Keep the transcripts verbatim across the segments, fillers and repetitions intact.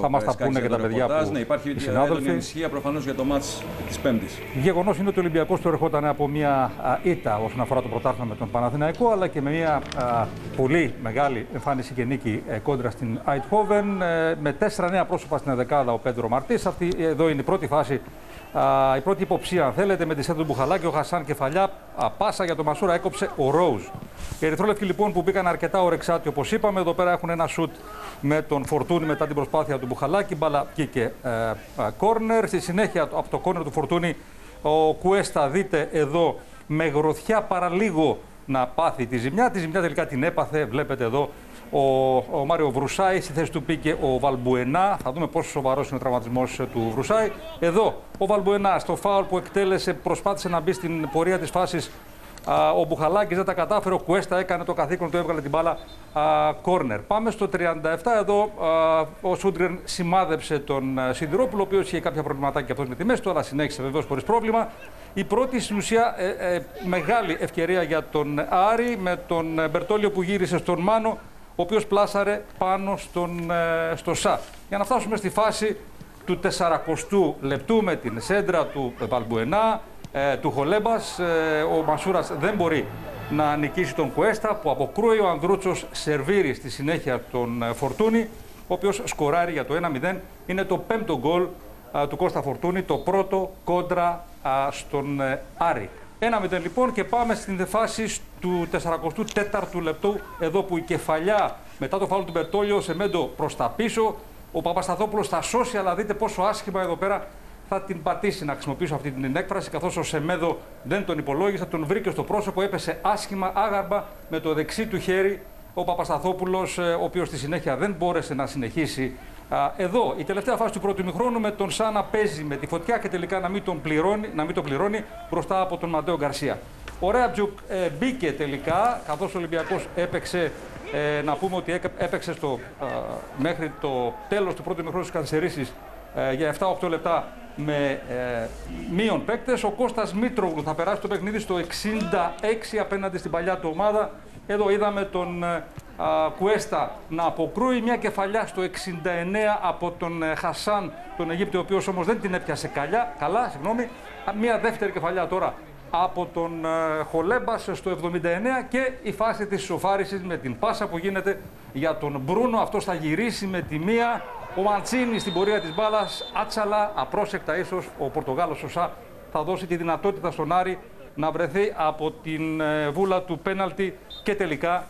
Θα μας τα πούνε και τα παιδιά που ναι, υπάρχει έντονη ανησυχία προφανώς για το μάτς της Πέμπτης. Γεγονός είναι ότι ο Ολυμπιακός του ερχόταν από μια ήττα όσον αφορά το πρωτάθλημα με τον Παναθηναϊκό, αλλά και με μια α, πολύ μεγάλη εμφάνιση και νίκη ε, κόντρα στην Άιντχόβεν. Ε, με τέσσερα νέα πρόσωπα στην ενδεκάδα ο Πέδρο Μαρτίνς. Αυτή εδώ είναι η πρώτη φάση. Uh, η πρώτη υποψία, αν θέλετε, με τη σέντρα του Μπουχαλάκη, ο Χασάν Κεφαλιά, uh, πάσα για τον Μασούρα, έκοψε ο Ροζ. Οι ερυθρόλευκοι λοιπόν που μπήκαν αρκετά ορεξάτοι, όπως είπαμε, εδώ πέρα έχουν ένα σουτ με τον Φορτούνη μετά την προσπάθεια του Μπουχαλάκη, μπαλα βγήκε κόρνερ. Uh, uh, Στη συνέχεια από το κόρνερ του Φορτούνη, ο Κουέστα, δείτε εδώ, με γροθιά παραλίγο να πάθει τη ζημιά. Τη ζημιά τελικά την έπαθε, βλέπετε εδώ. Ο, ο Μάριο Βρουσάι, στη θέση του πήκε ο Βαλμπουενά. Θα δούμε πόσο σοβαρός είναι ο τραυματισμός του Βρουσάι. Εδώ ο Βαλμπουενά, στο φάουλ που εκτέλεσε, προσπάθησε να μπει στην πορεία της φάσης. Α, ο Μπουχαλάκης δεν τα κατάφερε. Ο Κουέστα έκανε το καθήκον του, έβγαλε την μπάλα κόρνερ. Πάμε στο τριάντα επτά. Εδώ α, ο Σούντγκρεν σημάδεψε τον Σιδηρόπουλο, ο οποίος είχε κάποια προβληματάκια και αυτός με τη μέση του, αλλά συνέχισε βεβαίως χωρίς πρόβλημα. Η πρώτη στην ουσία ε, ε, μεγάλη ευκαιρία για τον Άρη με τον Μπερτόλιο που γύρισε στον Μάνο, ο οποίος πλάσαρε πάνω στον, στο Σωσά. Για να φτάσουμε στη φάση του σαρανταοστού λεπτού με την σέντρα του Βαλμπουενά, ε, του Χολέμπας. Ε, ο Μασούρας δεν μπορεί να νικήσει τον Κουέστα που αποκρούει. Ο Ανδρούτσος σερβίρει στη συνέχεια τον Φορτούνη, ο οποίος σκοράρει για το ένα μηδέν. Είναι το πέμπτο γκολ ε, του Κώστα Φορτούνη, το πρώτο κόντρα ε, στον ε, Άρη. ένα μηδέν λοιπόν και πάμε στην φάση του σαραντατέταρτου λεπτού, εδώ που η Κεφαλιά μετά το φάουλ του Μπερτόλιο, ο Σεμέδο προς τα πίσω, ο Παπασταθόπουλος θα σώσει, αλλά δείτε πόσο άσχημα εδώ πέρα θα την πατήσει, να χρησιμοποιήσω αυτή την έκφραση, καθώς ο Σεμέδο δεν τον υπολόγισε, τον βρήκε στο πρόσωπο, έπεσε άσχημα, άγαρμα με το δεξί του χέρι ο Παπασταθόπουλος, ο οποίος στη συνέχεια δεν μπόρεσε να συνεχίσει. Εδώ η τελευταία φάση του πρώτου ημιχρόνου με τον Σάνα παίζει με τη φωτιά και τελικά να μην τον πληρώνει, να μην τον πληρώνει μπροστά από τον Ματέο Γκαρσία. Ο Ρεάμπτσιουκ ε, μπήκε τελικά, καθώς ο Ολυμπιακός έπαιξε, ε, να πούμε ότι έπαιξε στο, ε, μέχρι το τέλος του πρώτου ημιχρόνου στις καθυστερήσεις ε, για επτά οχτώ λεπτά με ε, μείον παίκτες. Ο Κώστας Μήτρογλου θα περάσει το παιχνίδι στο εξήντα έξι απέναντι στην παλιά του ομάδα. Εδώ είδαμε τον ε, Κουέστα να αποκρούει, μια κεφαλιά στο εξήντα εννέα από τον Χασάν, τον Αιγύπτιο, ο οποίος όμως δεν την έπιασε καλιά, καλά, συγγνώμη. Μια δεύτερη κεφαλιά τώρα από τον Χολέμπα στο εβδομήντα εννέα και η φάση της σοφάρισης με την πάσα που γίνεται για τον Μπρούνο. Αυτός θα γυρίσει με τη μία. Ο Μαντσίνης στην πορεία της μπάλας, άτσαλα, απρόσεκτα ίσως, ο Πορτογάλος Σωσά θα δώσει τη δυνατότητα στον Άρη να βρεθεί από την βούλα του πέναλτι και τελικά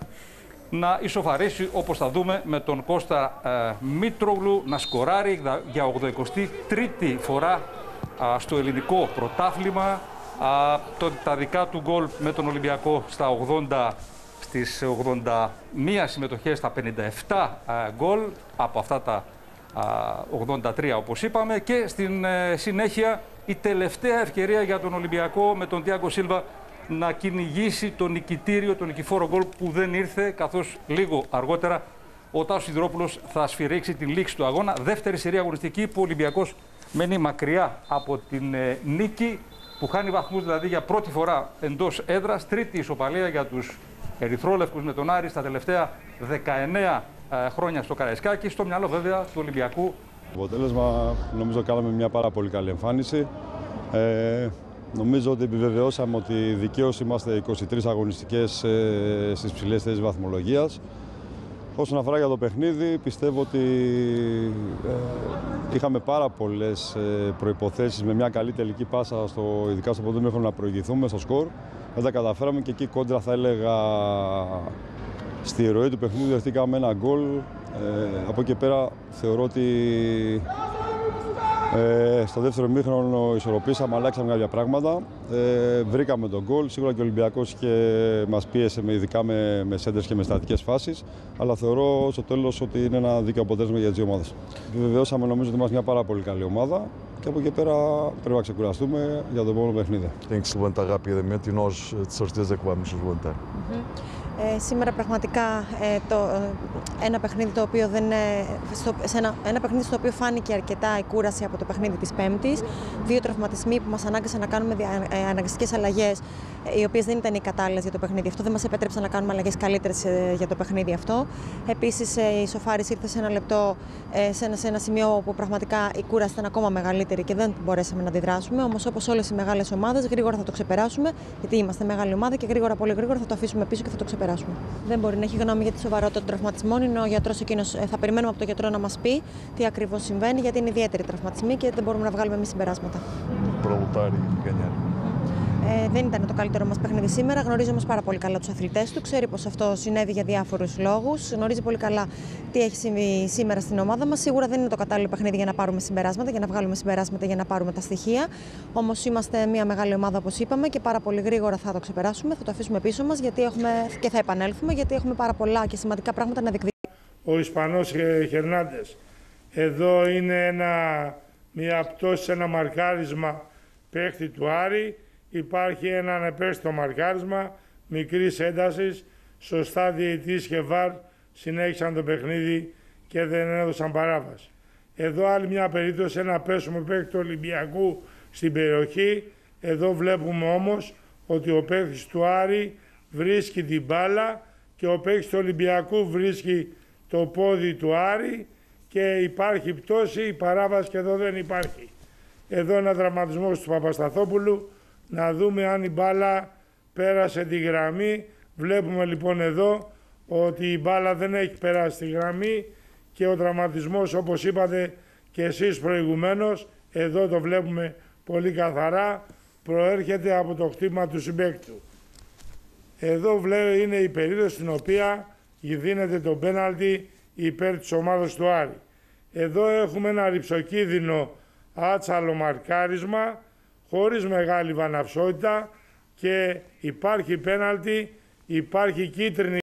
να ισοφαρίσει, όπως θα δούμε, με τον Κώστα ε, Μήτρογλου να σκοράρει για ογδοηκοστή τρίτη φορά α, στο ελληνικό πρωτάθλημα. Α, το, τα δικά του γκολ με τον Ολυμπιακό στα ογδόντα, στις ογδόντα μία συμμετοχές, στα πενήντα επτά α, γκολ, από αυτά τα α, ογδόντα τρία όπως είπαμε. Και στην ε, συνέχεια η τελευταία ευκαιρία για τον Ολυμπιακό με τον Τιάγο Σίλβα να κυνηγήσει το νικητήριο, τον νικηφόρο γκολ που δεν ήρθε, καθώς λίγο αργότερα ο Τάσος Σιδηρόπουλος θα σφυρίξει την λήξη του αγώνα. Δεύτερη σειρή αγωνιστική που ο Ολυμπιακός μένει μακριά από την ε, νίκη, που χάνει βαθμούς δηλαδή για πρώτη φορά εντός έδρας. Τρίτη ισοπαλία για τους ερυθρόλευκους με τον Άρη στα τελευταία δεκαεννέα ε, χρόνια στο Καραϊσκάκι, στο μυαλό βέβαια του Ολυμπιακού. Αποτέλεσμα, νομίζω κάναμε μια πάρα πολύ καλή εμφάνιση. Ε... Νομίζω ότι επιβεβαιώσαμε ότι δικαίως είμαστε είκοσι τρεις αγωνιστικές ε, στις ψηλές θέσεις βαθμολογίας. Όσον αφορά για το παιχνίδι, πιστεύω ότι ε, είχαμε πάρα πολλές ε, προϋποθέσεις με μια καλή τελική πάσα, στο, ειδικά στο πρώτο ημίχρονο, να προηγηθούμε στο σκορ. Δεν τα καταφέραμε και εκεί κόντρα, θα έλεγα, στη ροή του παιχνιδιού δεχτήκαμε ένα γκολ. Ε, από εκεί πέρα θεωρώ ότι... Ε, στο δεύτερο ημίχρονο ισορροπήσαμε, αλλάξαμε κάποια πράγματα. Ε, βρήκαμε τον γκολ. Σίγουρα και ο Ολυμπιακός μας πίεσε, με, ειδικά με, με σέντρες και με στατικές φάσεις. Αλλά θεωρώ στο τέλος ότι είναι ένα δίκαιο αποτέλεσμα για τις δύο ομάδες. Βεβαιώσαμε, νομίζω, ότι είμαστε μια πάρα πολύ καλή ομάδα. Και από εκεί πέρα πρέπει να ξεκουραστούμε για το επόμενο παιχνίδι. Tem que se levantar rapidamente e nós de certeza que vamos levantar. Ε, σήμερα πραγματικά ε, το, ε, ένα, παιχνίδι το οποίο δεν, ε, στο, σε ένα, ένα παιχνίδι στο οποίο φάνηκε αρκετά η κούραση από το παιχνίδι της Πέμπτης. Δύο τραυματισμοί που μας ανάγκασαν να κάνουμε ε, αναγκαστικές αλλαγές, ε, οι οποίες δεν ήταν οι κατάλληλες για το παιχνίδι αυτό. Δεν μας επέτρεψαν να κάνουμε αλλαγές καλύτερες ε, για το παιχνίδι αυτό. Επίσης ε, η σοφάρις ήρθε σε ένα λεπτό, ε, σε, ένα, σε ένα σημείο που πραγματικά η κούραση ήταν ακόμα μεγαλύτερη και δεν μπορέσαμε να αντιδράσουμε. Όμως όπως όλες οι μεγάλες ομάδες γρήγορα θα το ξεπεράσουμε, γιατί είμαστε μεγάλη ομάδα και γρήγορα, πολύ γρήγορα θα το αφήσουμε πίσω και θα το ξεπεράσουμε. Δεν μπορεί να έχει γνώμη για τη σοβαρότητα των τραυματισμών. Είναι ο γιατρός εκείνος, θα περιμένουμε από τον γιατρό να μας πει τι ακριβώς συμβαίνει, γιατί είναι ιδιαίτεροι τραυματισμοί και δεν μπορούμε να βγάλουμε εμείς συμπεράσματα. Ε, δεν ήταν το καλύτερο μας παιχνίδι σήμερα. Γνωρίζει όμως πάρα πολύ καλά τους αθλητές του. Ξέρει πως αυτό συνέβη για διάφορους λόγους. Γνωρίζει πολύ καλά τι έχει συμβεί σήμερα στην ομάδα μας. Σίγουρα δεν είναι το κατάλληλο παιχνίδι για να πάρουμε συμπεράσματα, για να βγάλουμε συμπεράσματα, για να πάρουμε τα στοιχεία. Όμως είμαστε μια μεγάλη ομάδα, όπως είπαμε, και πάρα πολύ γρήγορα θα το ξεπεράσουμε. Θα το αφήσουμε πίσω μας γιατί έχουμε... και θα επανέλθουμε, γιατί έχουμε πάρα πολλά και σημαντικά πράγματα να διεκδικήσουμε. Ο Ισπανός Χερνάντες. Εδώ είναι ένα... μια πτώση, ένα μαρκάρισμα παίχτη του Άρη. Υπάρχει ένα ανεπέστητο μαρκάρισμα μικρής έντασης. Σωστά διαιτής και βαρ συνέχισαν το παιχνίδι και δεν έδωσαν παράβαση. Εδώ άλλη μια περίπτωση, ένα πέσουμε παίκτη του Ολυμπιακού στην περιοχή. Εδώ βλέπουμε όμως ότι ο παίκτης του Άρη βρίσκει την μπάλα και ο παίκτης του Ολυμπιακού βρίσκει το πόδι του Άρη και υπάρχει πτώση, η παράβαση και εδώ δεν υπάρχει. Εδώ ένα δραματισμός του Παπασταθόπουλου. Να δούμε αν η μπάλα πέρασε τη γραμμή. Βλέπουμε λοιπόν εδώ ότι η μπάλα δεν έχει περάσει τη γραμμή και ο τραυματισμός, όπως είπατε και εσείς προηγουμένως, εδώ το βλέπουμε πολύ καθαρά, προέρχεται από το χτύπημα του συμπαίκτου. Εδώ βλέπω είναι η περίοδος στην οποία δίνεται το πέναλτι υπέρ της ομάδας του Άρη. Εδώ έχουμε ένα ρυψοκίνδυνο άτσαλο μαρκάρισμα χωρίς μεγάλη βαναυσότητα και υπάρχει πέναλτι, υπάρχει κίτρινη